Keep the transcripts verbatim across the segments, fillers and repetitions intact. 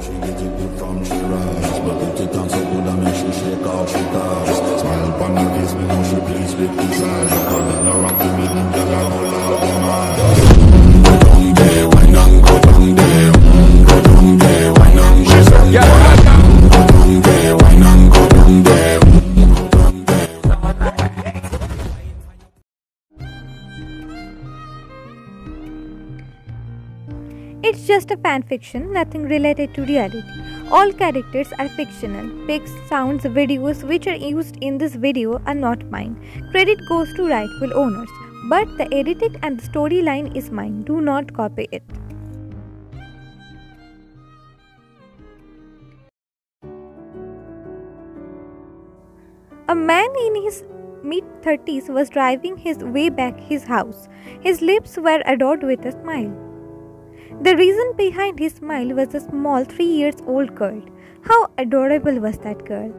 She gets it good from she rise, but if it done so good, I make she shake out she ties. Smile upon her face, me know she pleased with desire. Calling her up to me, and tell her all out of mine. Mmm, go down there, why not go down there? Mmm, go down there, why not go down there? Mmm, go down there, why not go down there? Mmm, go down there. It's just a fanfiction, nothing related to reality. All characters are fictional. Pics, sounds, videos which are used in this video are not mine. Credit goes to rightful owners. But the edited and the storyline is mine. Do not copy it. A man in his mid thirties was driving his way back his house. His lips were adored with a smile. The reason behind his smile was a small three years old girl. How adorable was that girl?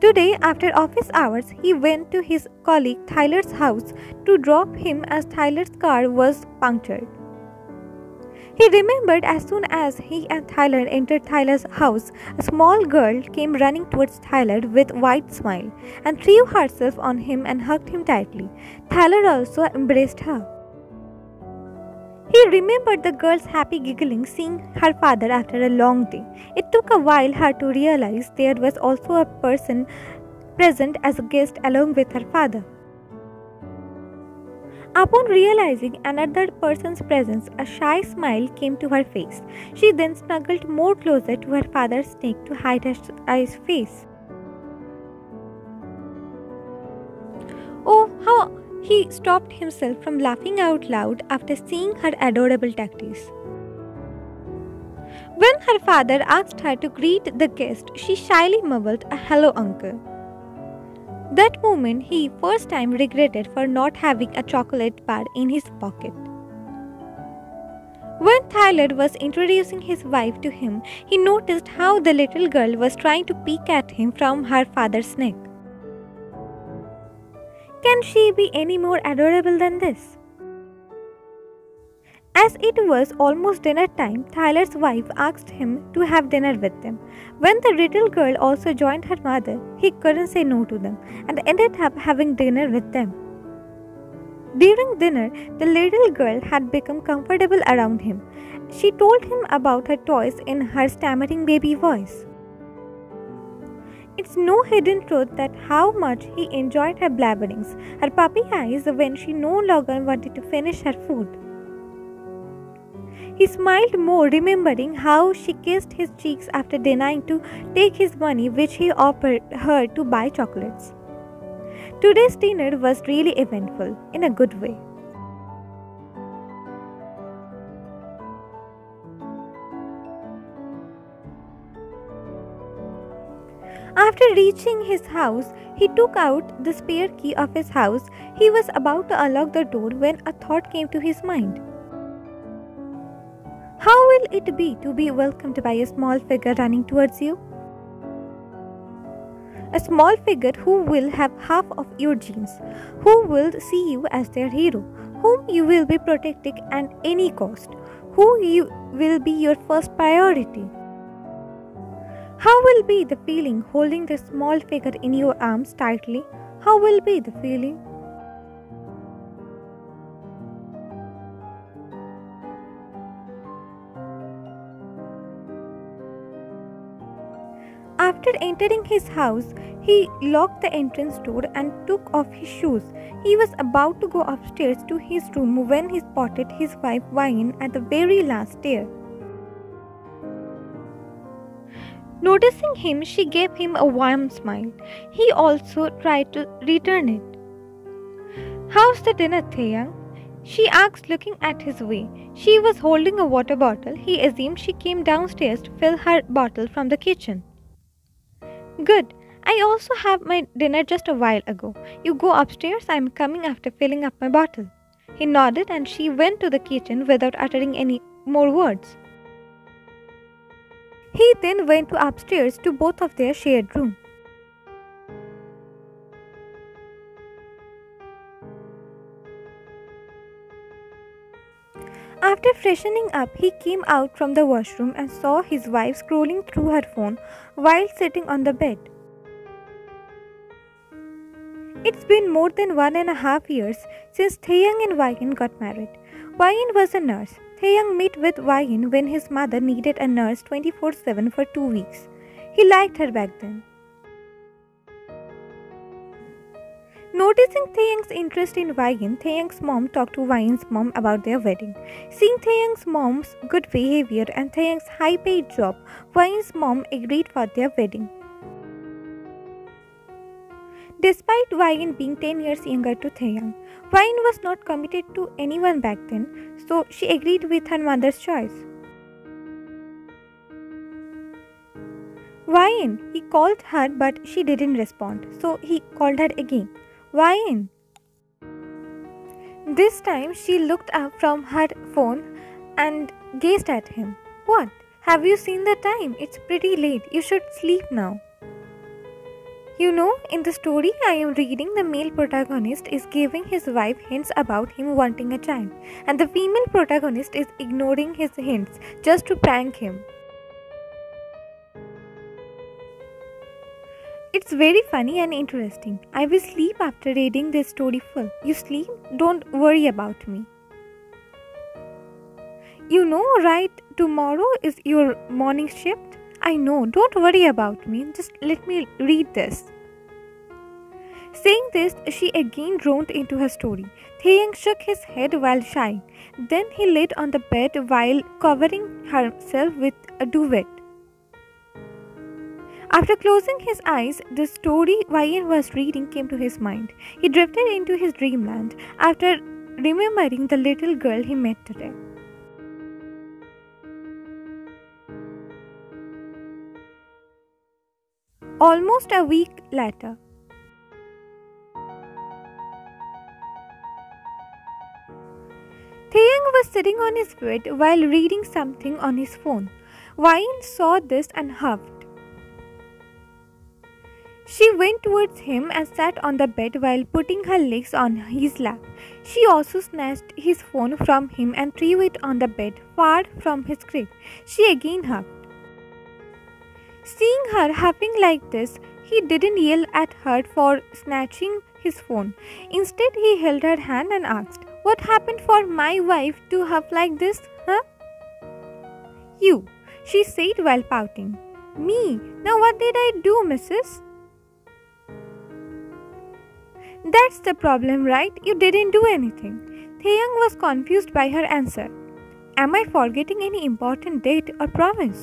Today, after office hours, he went to his colleague Tyler's house to drop him as Tyler's car was punctured. He remembered as soon as he and Tyler entered Tyler's house, a small girl came running towards Tyler with a wide smile and threw herself on him and hugged him tightly. Tyler also embraced her. He remembered the girl's happy giggling seeing her father after a long day. It took a while her to realize there was also a person present as a guest along with her father. Upon realizing another person's presence, a shy smile came to her face. She then snuggled more closer to her father's neck to hide her eyes face. Oh, how! He stopped himself from laughing out loud after seeing her adorable tactics. When her father asked her to greet the guest, she shyly mumbled a hello, uncle. That moment, he first time regretted for not having a chocolate bar in his pocket. When Tyler was introducing his wife to him, he noticed how the little girl was trying to peek at him from her father's neck. Can she be any more adorable than this? As it was almost dinner time, Tyler's wife asked him to have dinner with them. When the little girl also joined her mother, he couldn't say no to them and ended up having dinner with them. During dinner, the little girl had become comfortable around him. She told him about her toys in her stammering baby voice. It's no hidden truth that how much he enjoyed her blabberings, her puppy eyes when she no longer wanted to finish her food. He smiled more, remembering how she kissed his cheeks after denying to take his money which he offered her to buy chocolates. Today's dinner was really eventful, in a good way. After reaching his house, he took out the spare key of his house. He was about to unlock the door when a thought came to his mind. How will it be to be welcomed by a small figure running towards you? A small figure who will have half of your genes, who will see you as their hero, whom you will be protecting at any cost, who you will be your first priority. How will be the feeling holding the small figure in your arms tightly? How will be the feeling? After entering his house, he locked the entrance door and took off his shoes. He was about to go upstairs to his room when he spotted his wife Vaien at the very last stair. Noticing him, she gave him a warm smile. He also tried to return it. How's the dinner, Taehyung? She asked, looking at his way. She was holding a water bottle. He assumed she came downstairs to fill her bottle from the kitchen. Good. I also had my dinner just a while ago. You go upstairs. I'm coming after filling up my bottle. He nodded and she went to the kitchen without uttering any more words. He then went to upstairs to both of their shared room. After freshening up, he came out from the washroom and saw his wife scrolling through her phone while sitting on the bed. It's been more than one and a half years since Taehyung and Vaien got married. Vaien was a nurse. Taehyung met with Vaien when his mother needed a nurse twenty-four seven for two weeks. He liked her back then. Noticing Taehyung's interest in Vaien, Taehyung's mom talked to Vyan's mom about their wedding. Seeing Taehyung's mom's good behavior and Taehyung's high-paid job, Vyan's mom agreed for their wedding. Despite Vaien being ten years younger to Taehyung, Vaien was not committed to anyone back then, so she agreed with her mother's choice. Vaien, he called her but she didn't respond, so he called her again. Vaien. This time she looked up from her phone and gazed at him. What? Have you seen the time? It's pretty late. You should sleep now. You know, in the story I am reading, the male protagonist is giving his wife hints about him wanting a child, and the female protagonist is ignoring his hints just to prank him. It's very funny and interesting. I will sleep after reading this story full. You sleep? Don't worry about me. You know, right? Tomorrow is your morning shift. I know, don't worry about me, just let me read this. Saying this, she again droned into her story. Taehyung shook his head while sighing. Then he laid on the bed while covering herself with a duvet. After closing his eyes, the story Vaien was reading came to his mind. He drifted into his dreamland after remembering the little girl he met today. Almost a week later. Taehyung was sitting on his bed while reading something on his phone. Vaien saw this and huffed. She went towards him and sat on the bed while putting her legs on his lap. She also snatched his phone from him and threw it on the bed far from his grip. She again huffed. Seeing her huffing like this, he didn't yell at her for snatching his phone. Instead, he held her hand and asked, "What happened for my wife to huff like this, huh?" "You," she said while pouting. "Me? Now what did I do, missus?" "That's the problem, right? You didn't do anything." Taehyung was confused by her answer. "Am I forgetting any important date or promise?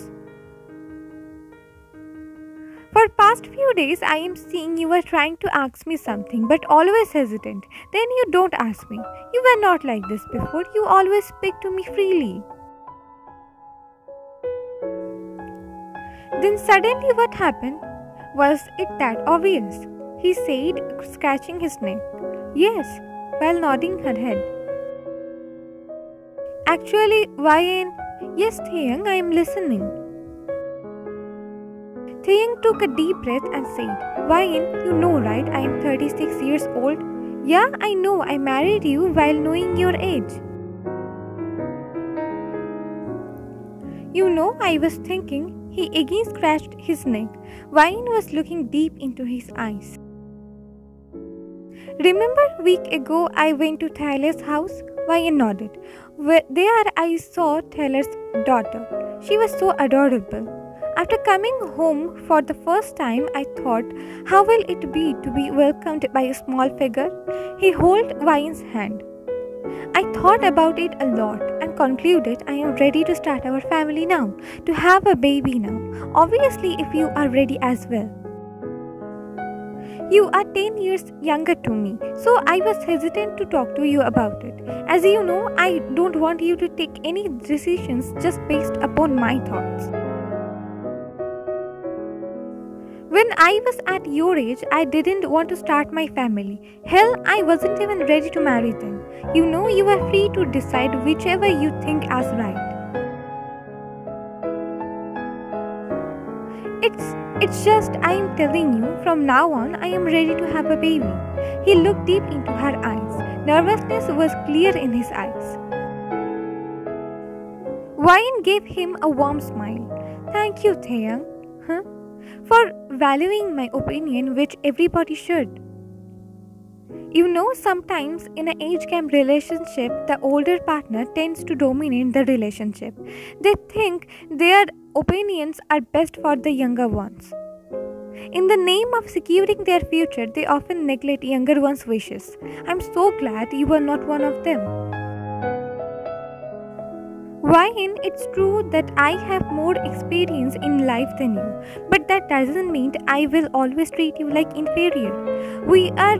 For past few days I am seeing you were trying to ask me something but always hesitant. Then you don't ask me. You were not like this before. You always speak to me freely." Then suddenly what happened? Was it that obvious? He said, scratching his neck. "Yes," while nodding her head. "Actually, Vaien..." "Yes, Taehyung, I am listening." Taehyung took a deep breath and said, "Vaien, you know right, I am thirty-six years old. "Yeah, I know, I married you while knowing your age. You know, I was thinking." He again scratched his neck. Vaien was looking deep into his eyes. "Remember week ago I went to Tyler's house?" Vaien nodded. "There I saw Tyler's daughter. She was so adorable. After coming home for the first time, I thought, how will it be to be welcomed by a small figure?" He held Vyan's hand. "I thought about it a lot and concluded I am ready to start our family now, to have a baby now. Obviously, if you are ready as well. You are ten years younger to me, so I was hesitant to talk to you about it. As you know, I don't want you to take any decisions just based upon my thoughts. When I was at your age, I didn't want to start my family. Hell, I wasn't even ready to marry then. You know, you are free to decide whichever you think is right. It's, it's just I am telling you, from now on, I am ready to have a baby." He looked deep into her eyes. Nervousness was clear in his eyes. Wayan gave him a warm smile. Thank you, Taehyung, huh? for valuing my opinion, which everybody should. You know, sometimes in an age gap relationship, the older partner tends to dominate the relationship. They think their opinions are best for the younger ones. In the name of securing their future, they often neglect younger ones' wishes. I'm so glad you are not one of them. Vaien, it's true that I have more experience in life than you, but that doesn't mean I will always treat you like inferior. We are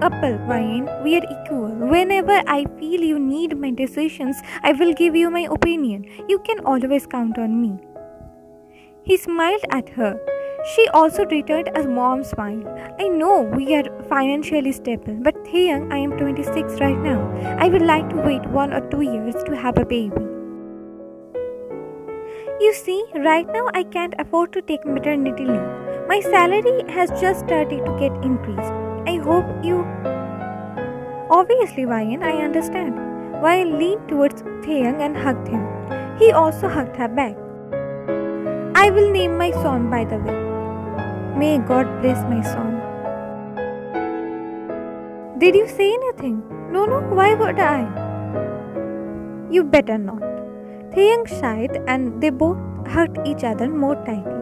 couple, Vaien. We are equal. Whenever I feel you need my decisions, I will give you my opinion. You can always count on me. He smiled at her. She also returned a warm smile. I know we are financially stable, but Taehyung, I am twenty-six right now. I would like to wait one or two years to have a baby. You see, right now I can't afford to take maternity leave. My salary has just started to get increased. I hope you... Obviously, Vaien, I understand. Vaien leaned towards Taehyung and hugged him. He also hugged her back. I will name my son, by the way. May God bless my son. Did you say anything? No, no, why would I? You better not. Taehyung sighed and they both hugged each other more tightly.